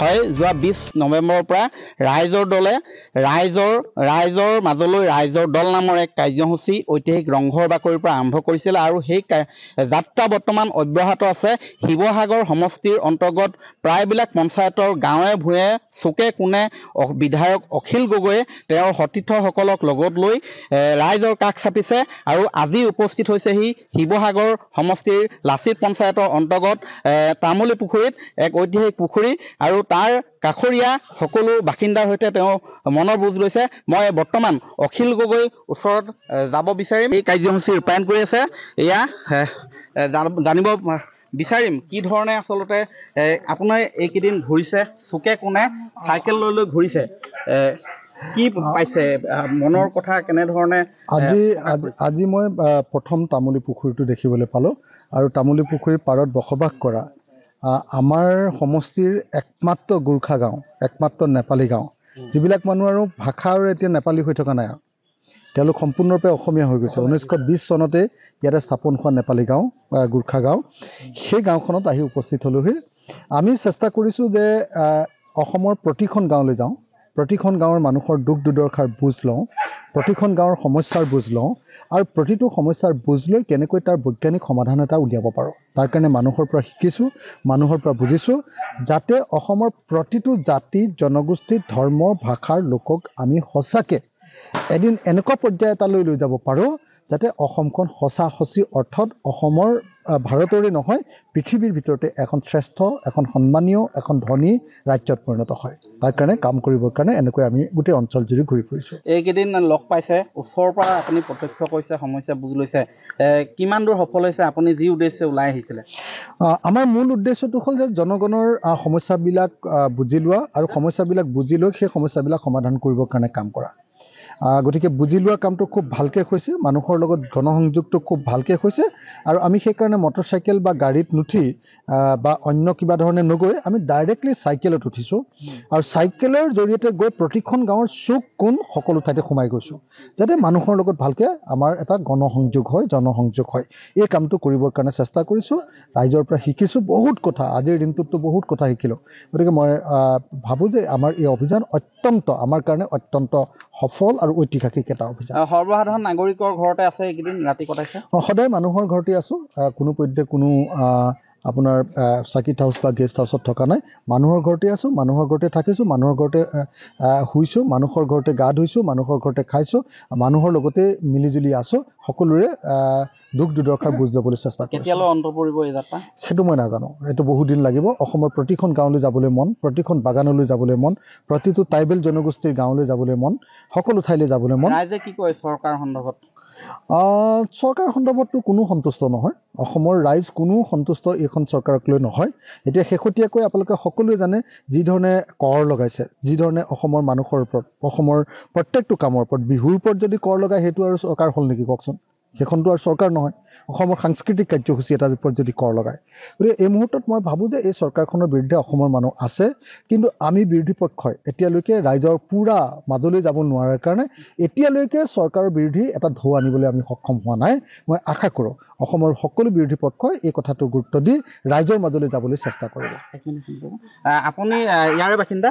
হয় যোৱা 20 নৱেম্বৰৰ পৰা ৰাইজৰ দলে ৰাইজৰ মাজলৈ ৰাইজৰ দল নামৰ এক কাৰ্যসূচী ঐতিহাসিক ৰংঘৰ বাকৰিৰ পৰা আৰম্ভ কৰিছিল আৰু সেই যাত্ৰা বৰ্তমান অব্যাহত আছে। শিৱসাগৰ সমষ্টিৰ অন্তৰ্গত প্ৰায়বিলাক পঞ্চায়তৰ গাঁৱে ভূঞে চুকে কোণে বিধায়ক অখিল গগৈয়ে তেওঁৰ সতীৰ্থসকলক লগত লৈ ৰাইজৰ কাষ চাপিছে আৰু আজি উপস্থিত হৈছে হি শিৱসাগৰ সমষ্টিৰ লাচিত পঞ্চায়তৰ অন্তৰ্গত তামুলী পুখুৰীত এক ঐতিহাসিক পুখুৰী আৰু তাৰ কাখৰিয়া সকলো বাসিন্দাৰ সৈতে মনৰ বুজ লৈছে। মই বৰ্তমান অখিল গগৈ ওচৰত যাব বিচাৰিম। এই কাৰ্যসূচী ৰূপায়ণ কৰি আছে এয়া জানিব বিচাৰিম কি ধৰণে আসলতে আপোনাৰ এইকেইদিন ঘূৰিছে, চুকে কোণে সাইকেল লৈ লৈ ঘূৰিছে, কি পাইছে, মনৰ কথা কেনে ধৰণে? আজি আজি মই প্ৰথম তামুলী পুখুৰীটো দেখিবলৈ পালো আৰু তামুলী পুখুৰীৰ পাৰত বসবাস কৰা আমাৰ সমষ্টিৰ একমাত্ৰ গোৰ্খা গাঁও, একমাত্ৰ নেপালী গাঁও, যিবিলাক মানুহ আৰু ভাষা আৰু এতিয়া নেপালী হৈ থকা নাই আৰু তেওঁলোক সম্পূৰ্ণৰূপে অসমীয়া হৈ গৈছে। 1920 চনতে ইয়াতে স্থাপন হোৱা নেপালী গাঁও গোৰ্খা গাঁও, সেই গাঁওখনত আহি উপস্থিত হ'লোহি। আমি চেষ্টা কৰিছোঁ যে অসমৰ প্ৰতিখন গাঁৱলৈ যাওঁ, প্ৰতিখন গাঁৱৰ মানুহৰ দুখ দুৰ্দশাৰ বুজ লওঁ, প্ৰতিখন গাঁৱৰ সমস্যাৰ বুজ লওঁ আৰু প্ৰতিটো সমস্যাৰ বুজ লৈ কেনেকৈ তাৰ বৈজ্ঞানিক সমাধান এটা উলিয়াব পাৰোঁ তাৰ কাৰণে মানুহৰ পৰা শিকিছোঁ, মানুহৰ পৰা বুজিছোঁ, যাতে অসমৰ প্ৰতিটো জাতি জনগোষ্ঠী ধৰ্ম ভাষাৰ লোকক আমি সঁচাকৈ এদিন এনেকুৱা পৰ্যায় এটালৈ লৈ যাব পাৰোঁ যাতে অসমখন সঁচা সঁচি অৰ্থত অসমৰ ভাৰতৰে নহয় পৃথিৱীৰ ভিতৰতে এখন শ্ৰেষ্ঠ, এখন সন্মানীয়, এখন ধনী ৰাজ্যত পৰিণত হয়। তাৰ কাৰণে কাম কৰিবৰ কাৰণে এনেকৈ আমি গোটেই অঞ্চলজুৰি ঘূৰি ফুৰিছোঁ। এইকেইদিন লগ পাইছে, ওচৰৰ পৰা আপুনি প্ৰত্যক্ষ কৰিছে, সমস্যা বুজি লৈছে, কিমান দূৰ সফল হৈছে আপুনি যি উদ্দেশ্যে ওলাই আহিছিলে? আমাৰ মূল উদ্দেশ্যটো হ'ল যে জনগণৰ সমস্যাবিলাক বুজি লোৱা আৰু সমস্যাবিলাক বুজি লৈ সেই সমস্যাবিলাক সমাধান কৰিবৰ কাৰণে কাম কৰা। গতিকে বুজি লোৱা কামটো খুব ভালকৈ হৈছে, মানুহৰ লগত গণসংযোগটো খুব ভালকৈ হৈছে আৰু আমি সেইকাৰণে মটৰচাইকেল বা গাড়ীত নুঠি বা অন্য কিবা ধৰণে নগৈ আমি ডাইৰেক্টলি চাইকেলত উঠিছোঁ আৰু চাইকেলৰ জৰিয়তে গৈ প্ৰতিখন গাঁৱৰ চুক কোণ সকলো ঠাইতে সোমাই গৈছোঁ যাতে মানুহৰ লগত ভালকৈ আমাৰ এটা গণসংযোগ হয়, জনসংযোগ হয়। এই কামটো কৰিবৰ কাৰণে চেষ্টা কৰিছোঁ, ৰাইজৰ পৰা শিকিছোঁ বহুত কথা, আজিৰ দিনটোততো বহুত কথা শিকিলোঁ। গতিকে মই ভাবোঁ যে আমাৰ এই অভিযান অত্যন্ত আমাৰ কাৰণে অত্যন্ত সফল আৰু ঐতিহাসিক এটা অভিযান। সৰ্বসাধাৰণ নাগৰিকৰ ঘৰতে আছে এইকেইদিন ৰাতি কটাইছে? সদায় মানুহৰ ঘৰতে আছোঁ, কোনো পধ্যে কোনো আপোনাৰ চাকিত হাউচ বা গেষ্ট হাউচত থকা নাই, মানুহৰ ঘৰতে আছোঁ, মানুহৰ ঘৰতে থাকিছোঁ, মানুহৰ ঘৰতে শুইছোঁ, মানুহৰ ঘৰতে গা ধুইছোঁ, মানুহৰ ঘৰতে খাইছোঁ, মানুহৰ লগতে মিলিজুলি আছোঁ, সকলোৰে দুখ দুৰ্দশাৰ বুজ ল'বলৈ চেষ্টা কৰিছোঁ। কেতিয়ালৈ অন্ত পৰিব এই যাত্ৰা সেইটো মই নাজানো, এইটো বহুদিন লাগিব। অসমৰ প্ৰতিখন গাঁৱলৈ যাবলৈ মন, প্ৰতিখন বাগানলৈ যাবলৈ মন, প্ৰতিটো ট্ৰাইবেল জনগোষ্ঠীৰ গাঁৱলৈ যাবলৈ মন, সকলো ঠাইলৈ যাবলৈ মন। ৰাইজে কি কয় চৰকাৰ সন্দৰ্ভত? চৰকাৰ সন্দৰ্ভততো কোনো সন্তুষ্ট নহয়, অসমৰ ৰাইজ কোনো সন্তুষ্ট এইখন চৰকাৰক লৈ নহয়। এতিয়া শেহতীয়াকৈ আপোনালোকে সকলোৱে জানে যিধৰণে কৰ লগাইছে, যিধৰণে অসমৰ মানুহৰ ওপৰত, অসমৰ প্ৰত্যেকটো কামৰ ওপৰত, বিহুৰ ওপৰত যদি কৰ লগায় সেইটো আৰু চৰকাৰ হ'ল নেকি কওকচোন? সেইখনতো আৰু চৰকাৰ নহয়, অসমৰ সাংস্কৃতিক কাৰ্যসূচী এটাৰ ওপৰত যদি কৰ লগায়। গতিকে এই মুহূৰ্তত মই ভাবোঁ যে এই চৰকাৰখনৰ বিৰুদ্ধে অসমৰ মানুহ আছে, কিন্তু আমি বিৰোধী পক্ষই এতিয়ালৈকে ৰাইজৰ পূৰা মাজলৈ যাব নোৱাৰাৰ কাৰণে এতিয়ালৈকে চৰকাৰৰ বিৰোধী এটা ঢৌ আনিবলৈ আমি সক্ষম হোৱা নাই। মই আশা কৰোঁ অসমৰ সকলো বিৰোধী পক্ষই এই কথাটো গুৰুত্ব দি ৰাইজৰ মাজলৈ যাবলৈ চেষ্টা কৰিব। আপুনি ইয়াৰে বাসিন্দা?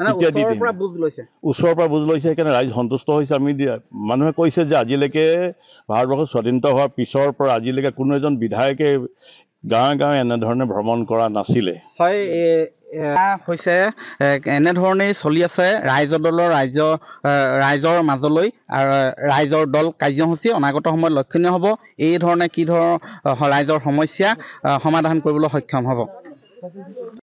ওচৰৰ পৰা বুজ লৈছে কেনে ৰাইজ সন্তুষ্ট হৈছে আমি মানুহে কৈছে যে আজিলৈকে ভাৰতবৰ্ষ স্বাধীনতা হোৱাৰ পিছৰ পৰা আজিলৈকে কোনো এজন বিধায়কে গাঁৱে গাঁৱে এনে ধৰণে ভ্ৰমণ কৰা নাছিলে হয় হৈছে এনে ধৰণে চলি আছে ৰাইজ দলৰ ৰাইজৰ মাজলৈ ৰাইজৰ দল কাৰ্যসূচী অনাগত সময়ত লক্ষণীয় হ'ব এই ধৰণে কি ধৰ ৰাইজৰ সমস্যা সমাধান কৰিবলৈ সক্ষম হ'ব